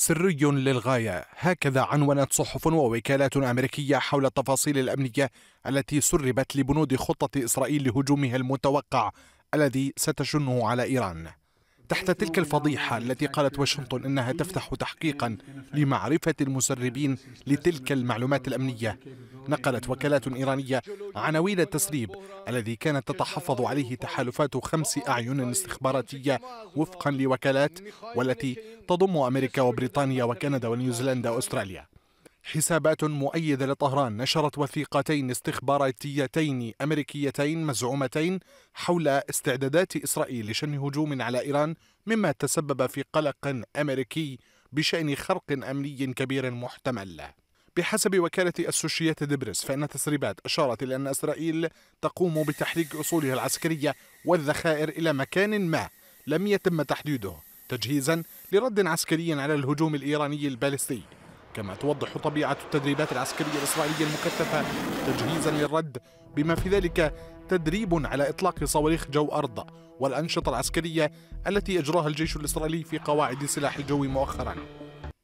سري للغاية، هكذا عنونت صحف ووكالات أمريكية حول التفاصيل الأمنية التي سربت لبنود خطة إسرائيل لهجومها المتوقع الذي ستشنه على إيران. تحت تلك الفضيحة التي قالت واشنطن إنها تفتح تحقيقا لمعرفة المسربين لتلك المعلومات الأمنية، نقلت وكالات إيرانية عناوين التسريب الذي كانت تتحفظ عليه تحالفات 5 أعين استخباراتية وفقا لوكالات، والتي تضم أمريكا وبريطانيا وكندا ونيوزيلندا وأستراليا. حسابات مؤيدة لطهران نشرت وثيقتين استخباراتيتين أمريكيتين مزعومتين حول استعدادات إسرائيل لشن هجوم على إيران، مما تسبب في قلق أمريكي بشأن خرق أمني كبير محتمل. بحسب وكالة أسوشيات دبرس، فإن تسريبات أشارت إلى أن إسرائيل تقوم بتحريك أصولها العسكرية والذخائر إلى مكان ما لم يتم تحديده، تجهيزا لرد عسكري على الهجوم الإيراني البالستي. كما توضح طبيعة التدريبات العسكرية الإسرائيلية المكثفة تجهيزا للرد، بما في ذلك تدريب على إطلاق صواريخ جو أرض والأنشطة العسكرية التي أجراها الجيش الإسرائيلي في قواعد سلاح الجو مؤخرا.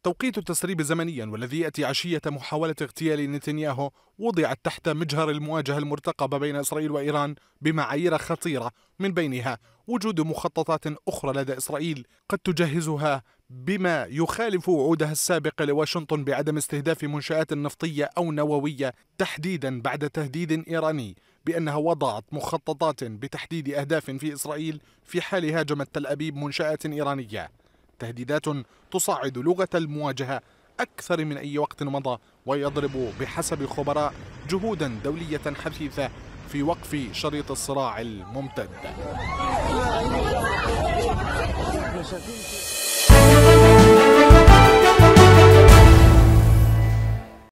توقيت التسريب زمنيا والذي يأتي عشية محاولة اغتيال نتنياهو وضعت تحت مجهر المواجهة المرتقبة بين إسرائيل وإيران بمعايير خطيرة، من بينها وجود مخططات أخرى لدى إسرائيل قد تجهزها بما يخالف وعودها السابقة لواشنطن بعدم استهداف منشآت نفطية أو نووية، تحديدا بعد تهديد إيراني بأنها وضعت مخططات بتحديد أهداف في إسرائيل في حال هاجمت تل أبيب منشآت إيرانية. تهديدات تصعد لغة المواجهة أكثر من أي وقت مضى، ويضرب بحسب خبراء جهودا دولية حثيثة في وقف شريط الصراع الممتد.